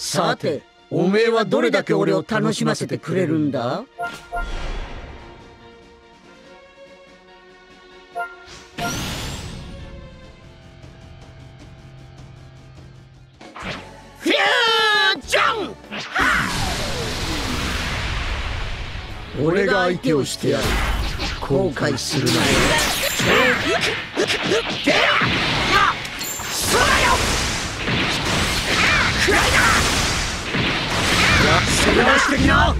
さて、おめえはどれだけ俺を楽しませてくれるんだ？フュージョン！俺が相手をしてやる。後悔するなよ。そうだよ！くらいだ！手放してきな！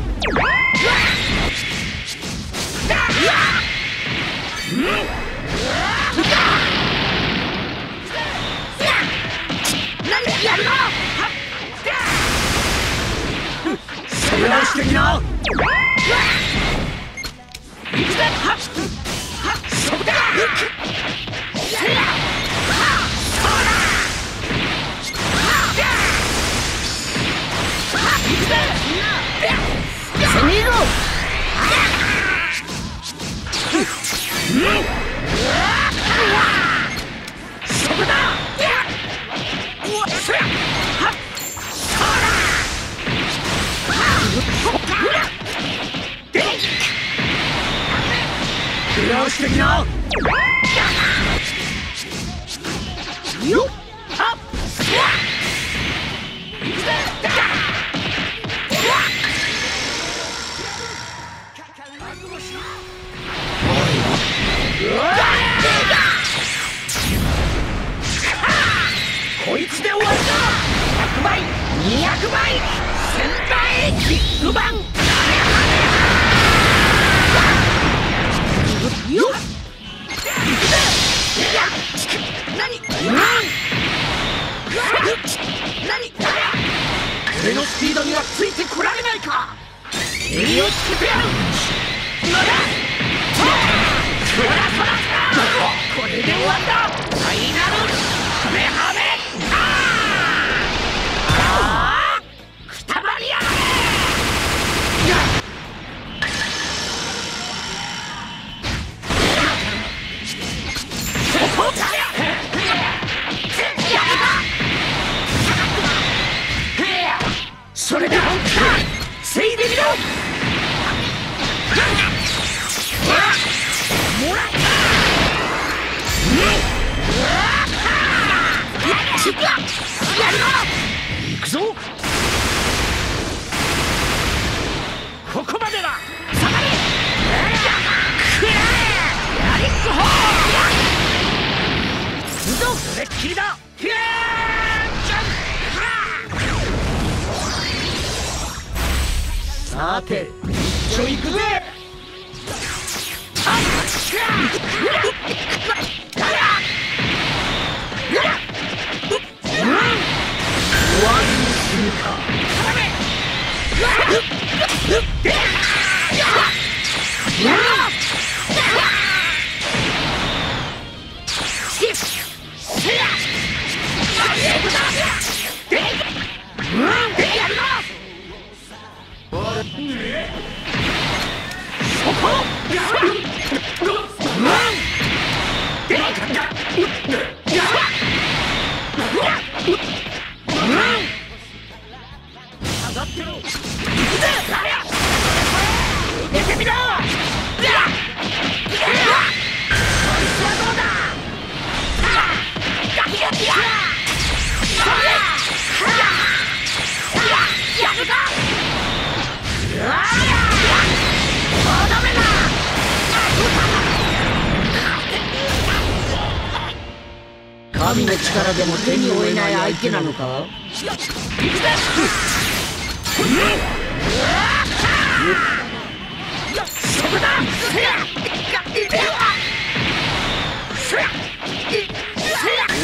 神の力でも手に負えない相手なのか？お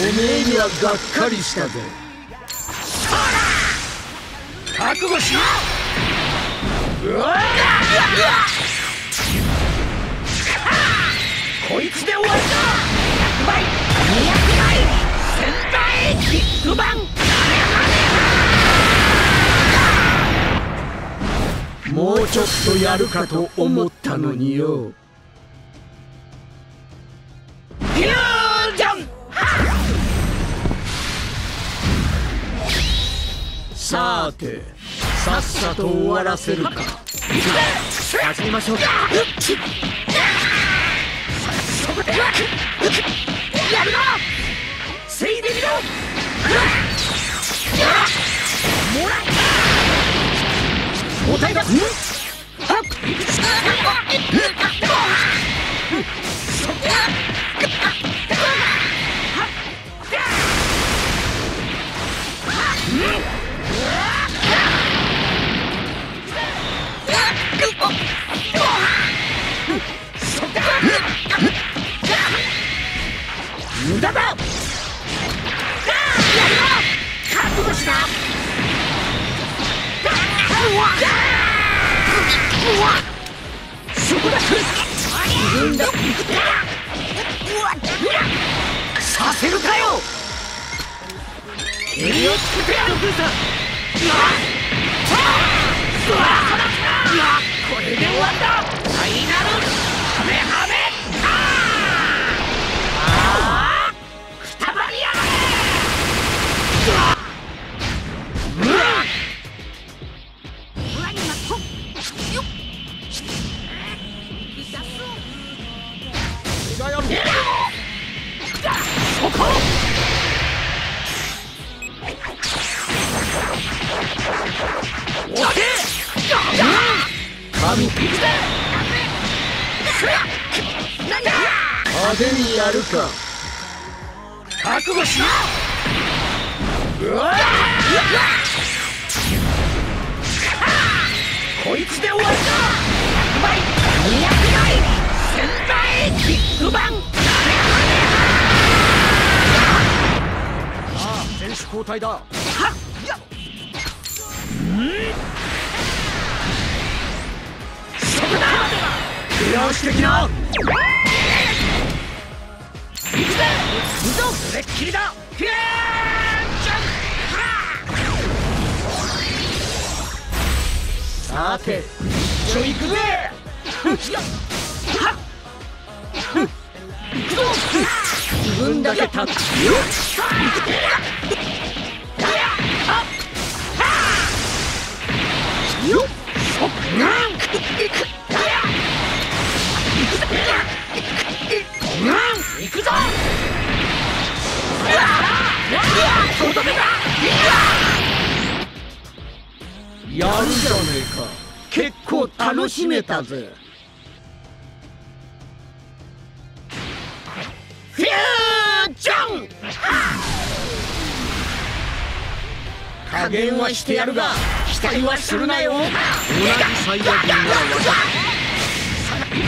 めえにはがっかりしたぜ。覚悟しろ！こいつで終わりだ！100倍！200倍！1000倍！ビッグバン！もうちょっとやるかと思ったのによ。フュージョン！さてさっさと終わらせるか。始めましょうか。やるな、せいでみろ。もらったお題だ。無駄だ。やるな、覚悟しな。そこだ。させるかよ。蹴りをつけてやる。これで終わった。ファイナルハメハメ。派手にやるか。覚悟しな。こいつで終わりだ。100倍200倍1000倍ビッグバン。ああ、選手交代だ。はっやっそこだ。よし的な。行くぜ。それっきりだ。フィーチャン。さて一緒行くぜ。行くぞ。自分だけ立つ。行くぞ。やるじゃねえか。結構楽しめたぜ。フュージョン。加減はしてやるが期待はするなよ。同じ最悪になるわ。こ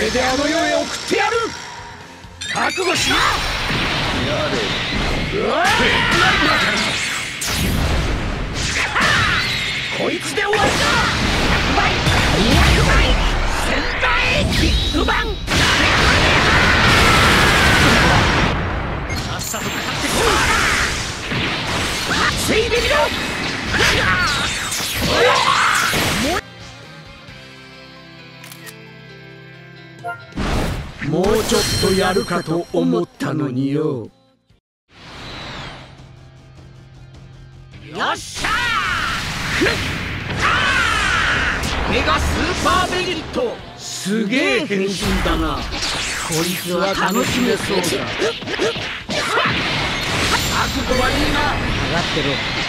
れであの世へ送ってやる。覚悟しな。やれ。こいつで終わりだ。100倍200倍1000倍ビッグバン。さっさとかかってこい。せいでみろ。もうちょっとやるかと思ったのによ。よっしゃー。メガスーパーメリット。すげえ変身だな。こいつは楽しめそうだ。覚悟はいいな。上がってろ。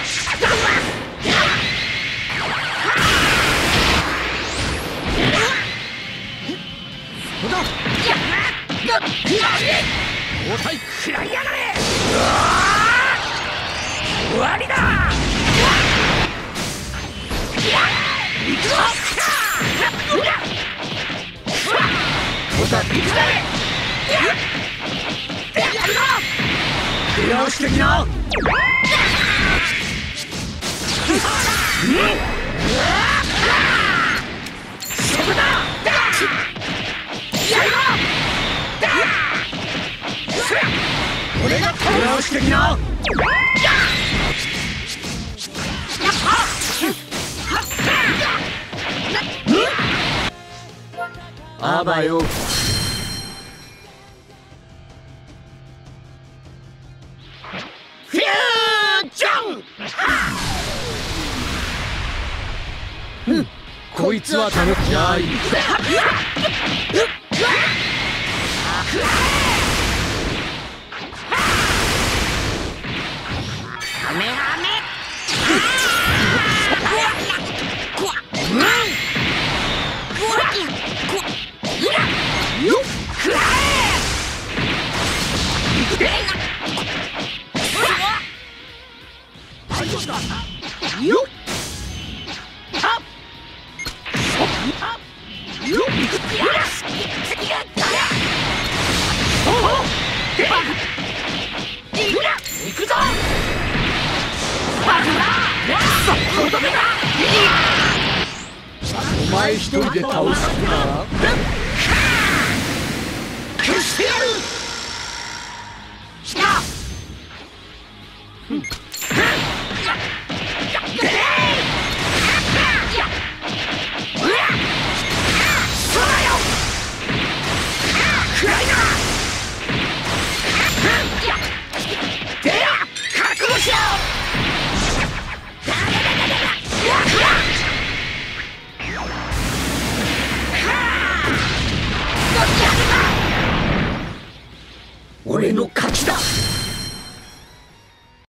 あばよ。こいつは楽しない。お前一人で倒すな。